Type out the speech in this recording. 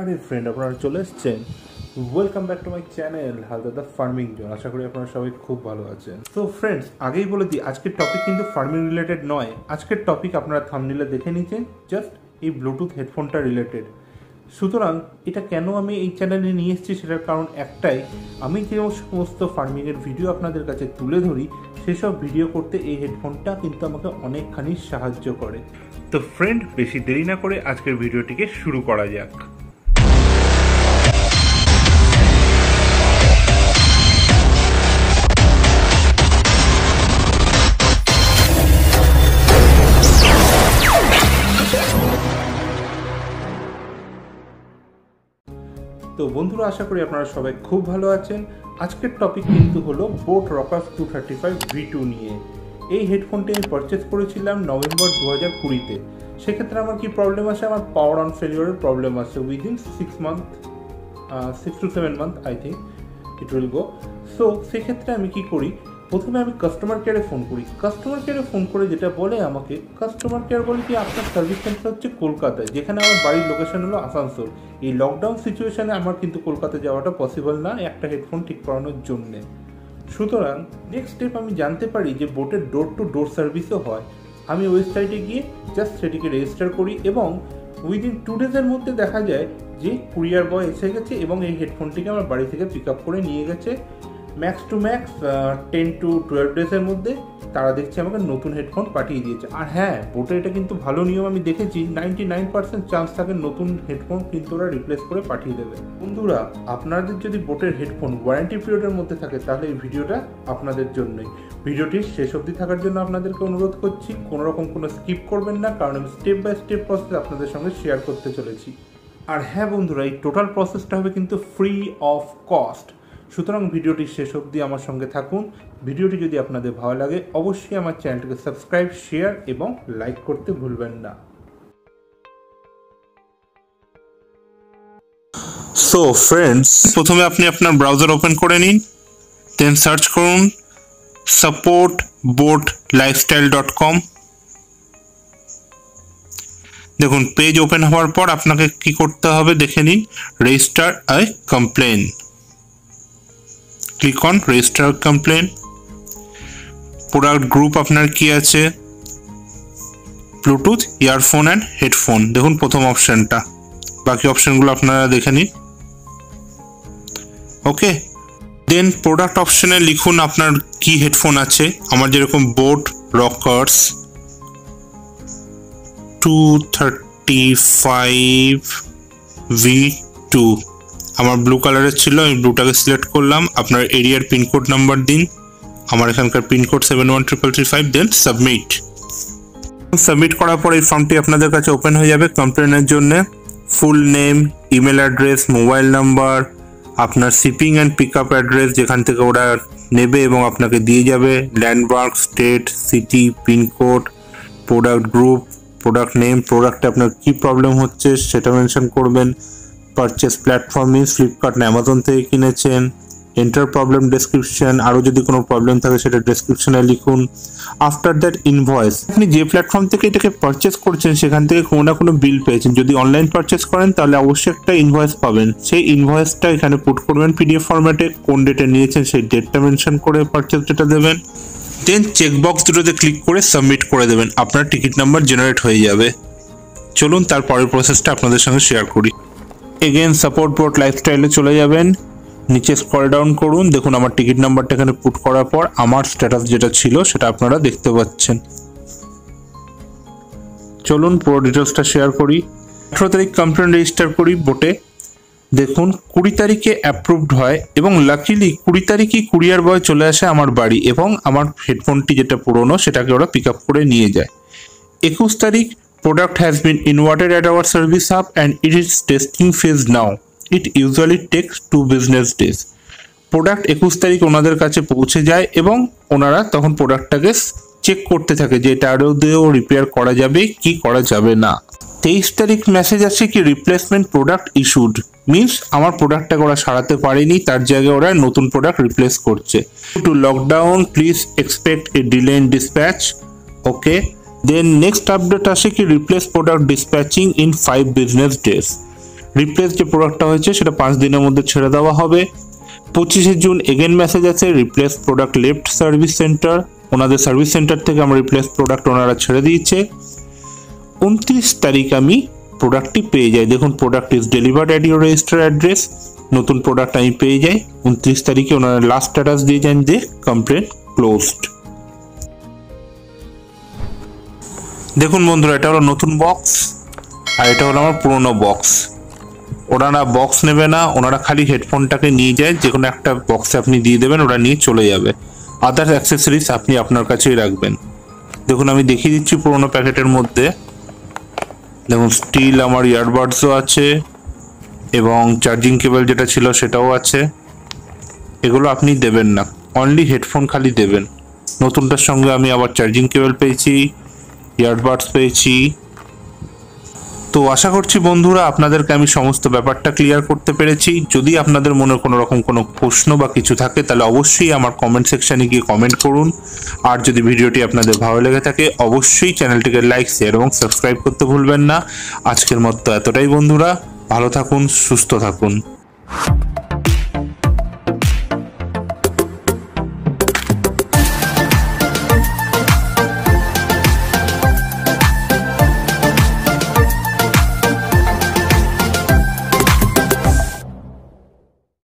আরে ফ্রেন্ড, আপনারা চলে এসেছেন। Welcome back to my channel Haldada farming zone. আশা করি আপনারা সবাই খুব ভালো আছেন। সো ফ্রেন্ডস, আগেই বলে দিই আজকের টপিক কিন্তু ফার্মিং রিলেটেড নয়। আজকের টপিক আপনারা থাম্বনেইলে দেখে নিচ্ছেন, জাস্ট এই ব্লুটুথ হেডফোনটা রিলেটেড। সুতরাং এটা কেন আমি এই চ্যানেলে নিয়ে এসেছি সেটার কারণ একটাই, আমি যে সমস্ত ফার্মিংয়ের ভিডিও আপনাদের কাছে তুলে ধরি সেসব ভিডিও করতে এই হেডফোনটা কিন্তু আমাকে অনেকখানি সাহায্য করে। তো ফ্রেন্ড, বেশি দেরি না করে আজকের ভিডিওটিকে শুরু করা যাক। তো বন্ধুরা, আশা করি আপনারা সবাই খুব ভালো আছেন। আজকের টপিক কিন্তু হলো boAt Rockerz 235 v2 নিয়ে। এই হেডফোনটি আমি পারচেস করেছিলাম নভেম্বর 2020-তে। সেক্ষেত্রে আমার কি প্রবলেম আসে, আমার পাওয়ার অন ফেলিওরের প্রবলেম আসে within 6 to 7 month I think it will go. So সেক্ষেত্রে আমি কি করি, প্রথমে আমি কাস্টমার কেয়ারে ফোন করি। কাস্টমার কেয়ারে ফোন করে যেটা বলে আমাকে, কাস্টমার কেয়ার বলে কি আপনার সার্ভিস সেন্টার হচ্ছে কলকাতায়, যেখানে আমার বাড়ির লোকেশন হলো আসানসোল। এই লকডাউন সিচুয়েশানে আমার কিন্তু কলকাতা যাওয়াটা পসিবল না একটা হেডফোন ঠিক করানোর জন্যে। সুতরাং নেক্সট স্টেপ আমি জানতে পারি যে বোটের ডোর টু ডোর সার্ভিসও হয়। আমি ওয়েবসাইটে গিয়ে জাস্ট সেটিকে রেজিস্টার করি এবং উইদিন 2 ডেজের মধ্যে দেখা যায় যে কুরিয়ার বয় এসে গেছে এবং এই হেডফোনটিকে আমার বাড়ি থেকে পিক আপ করে নিয়ে গেছে। ম্যাক্স টু ম্যাক্স 10 to 12 ডেজের মধ্যে তারা দেখছে আমাকে নতুন হেডফোন পাঠিয়ে দিয়েছে। আর হ্যাঁ, বোটে এটা কিন্তু ভালো নিয়ম, আমি দেখেছি 99% চান্স থাকে নতুন হেডফোন কিন্তু ওরা রিপ্লেস করে পাঠিয়ে দেবে। বন্ধুরা, আপনাদের যদি বোটের হেডফোন ওয়ারেন্টি পিরিয়ডের মধ্যে থাকে তাহলে এই ভিডিওটা আপনাদের জন্যই। ভিডিওটি শেষ অবধি থাকার জন্য আপনাদেরকে অনুরোধ করছি, কোনোরকম কোনো স্কিপ করবেন না, কারণ আমি স্টেপ বাই স্টেপ প্রসেস আপনাদের সঙ্গে শেয়ার করতে চলেছি। আর হ্যাঁ বন্ধুরা, এই টোটাল প্রসেসটা হবে কিন্তু ফ্রি অফ কস্ট। সুতরাং ভিডিওটি শেষ অবধি আমার সঙ্গে থাকুন। ভিডিওটি যদি আপনাদের ভালো লাগে অবশ্যই আমার চ্যানেলটিকে সাবস্ক্রাইব, শেয়ার এবং লাইক করতে ভুলবেন না। সো ফ্রেন্ডস, প্রথমে আপনি আপনার ব্রাউজার ওপেন করে নিন, দেন সার্চ করুন support boat lifestyle.com। দেখুন পেজ ওপেন হওয়ার পর আপনাকে কি করতে হবে দেখে নিন, register I complain. Click on register complain. Product group আপনার কি আছে, ব্লুটুথ ইয়ারফোন অ্যান্ড হেডফোন, দেখুন প্রথম অপশানটা। বাকি অপশানগুলো আপনারা দেখে নিন। ওকে, দেন প্রোডাক্ট অপশানে লিখুন আপনার কি হেডফোন আছে। আমার যেরকম boAt Rockerz 235 v2 আমার ব্লু কালারের ছিল, আমি ব্লুটাকে সিলেক্ট করলাম। আপনার এরিয়ার পিনকোড নাম্বার দিন, আমার এখানকার পিনকোড 713335, দেন সাবমিট। সাবমিট করার পর এই ফর্মটি আপনাদের কাছে ওপেন হয়ে যাবে কমপ্লেনের জন্য। Full name, email address, mobile number, আপনার shipping and pick up address যেখান থেকে ওরা নেবে এবং আপনাকে দিয়ে যাবে, landmark, state, city, pin code, product group, product name, প্রোডাক্টে আপনার কী প্রবলেম হচ্ছে সেটা মেনশন করবেন, পারচেস প্ল্যাটফর্ম মিনস ফ্লিপকার্ট না অ্যামাজন থেকে কিনেছেন, এন্টার প্রবলেম ডেসক্রিপশন, আরও যদি কোনো প্রবলেম থাকে সেটা ডেসক্রিপশনে লিখুন। আফটার দ্যাট ইনভয়েস, আপনি যে প্ল্যাটফর্ম থেকে এটাকে পারচেস করছেন সেখান থেকে কোনো না কোনো বিল পেয়েছেন। যদি অনলাইন পারচেস করেন তাহলে অবশ্যই একটা ইনভয়েস পাবেন, সেই ইনভয়েসটা এখানে পুট করবেন পিডিএফ ফরম্যাটে। কোন ডেটে নিয়েছেন সেই ডেটটা মেনশন করে পারচেস ডেটা দেবেন। দেন চেকবক্স দুটোতে ক্লিক করে সাবমিট করে দেবেন, আপনার টিকিট নাম্বার জেনারেট হয়ে যাবে। চলুন তারপরের প্রসেসটা আপনাদের সঙ্গে শেয়ার করি। এগেন সাপোর্ট বোট লাইফস্টাইলে চলে যাবেন, নিচে স্ক্রল ডাউন করুন, দেখুন আমার টিকিট নাম্বারটা এখানে পুট করার পর আমার স্ট্যাটাস যেটা ছিল সেটা আপনারা দেখতে পাচ্ছেন। চলুন পুরো ডিটেলসটা শেয়ার করি। 18 তারিখ কমপ্লেন রেজিস্টার করি বোটে, দেখুন 20 তারিখে অ্যাপ্রুভড হয় এবং লাকিলি 20 তারিখই কুরিয়ার বয় চলে আসে আমার বাড়ি এবং আমার হেডফোনটি যেটা পুরনো সেটাকে ওরা পিক আপ করে নিয়ে যায়। 21 তারিখ Product has been inverted at our service hub and it is testing phase now. It usually takes 2 business days. Product 21 তারিখ ওনাদের কাছে পৌঁছে যায় এবং ওনারা তখন প্রোডাক্টটাকে চেক করতে থাকে যে এটা আরও দিয়েও রিপেয়ার করা যাবে কি করা যাবে না। 23 তারিখ মেসেজ আসে কি রিপ্লেসমেন্ট প্রোডাক্ট ইস্যুড, মিনস আমার প্রোডাক্টটাকে ওরা সারাতে পারেনি, তার জায়গায় ওরা নতুন প্রোডাক্ট রিপ্লেস করছে। To lockdown please expect a delay in dispatch. Okay, then next update আসে কি replace product dispatching in 5 business days. Replace जो प्रोडक्टটা হয়েছে সেটা 5 দিনের মধ্যে ছেড়ে দেওয়া হবে। 25 জুন এগেন মেসেজ আছে replace product left service centre, ওনাদের সার্ভিস সেন্টার থেকে আমরা রিপ্লেস প্রোডাক্ট ওনারা ছেড়ে দিয়েছে। 29 তারিখ আমি প্রোডাক্টটি পেয়ে যাই, দেখুন product is delivered at your registered address, নতুন প্রোডাক্ট আমি পেয়ে যাই। 29 তারিখে ওনারা লাস্ট স্ট্যাটাস দিয়ে যান যে কমপ্লেন ক্লোজড। দেখুন বন্ধুরা এটা হলো নতুন বক্স আর এটা হলো আমার পুরনো বক্স। ওনারা বক্স নেবে না, ওনারা খালি হেডফোনটাকে নিয়ে যায়, যে কোনো একটা বক্সে আপনি দিয়ে দেবেন ওরা নিয়ে চলে যাবে, আদার্স অ্যাক্সেসরিজ আপনি আপনার কাছেই রাখবেন। দেখুন আমি দেখিয়ে দিচ্ছি পুরোনো প্যাকেটের মধ্যে, দেখুন স্টিল আমার ইয়ারবাডসও আছে এবং চার্জিং কেবল যেটা ছিল সেটাও আছে। এগুলো আপনি দেবেন না, অনলি হেডফোন খালি দেবেন। নতুনটার সঙ্গে আমি আবার চার্জিং কেবল পেয়েছি, ইয়ারবাডস পেয়েছি। তো আশা করছি বন্ধুরা আপনাদেরকে আমি সমস্ত ব্যাপারটা ক্লিয়ার করতে পেরেছি। যদি আপনাদের মনে কোনো রকম কোনো প্রশ্ন বা কিছু থাকে তাহলে অবশ্যই আমার কমেন্ট সেকশানে গিয়ে কমেন্ট করুন। আর যদি ভিডিওটি আপনাদের ভালো লেগে থাকে অবশ্যই চ্যানেলটিকে লাইক, শেয়ার এবং সাবস্ক্রাইব করতে ভুলবেন না। আজকের মতো এতটাই বন্ধুরা, ভালো থাকুন, সুস্থ থাকুন।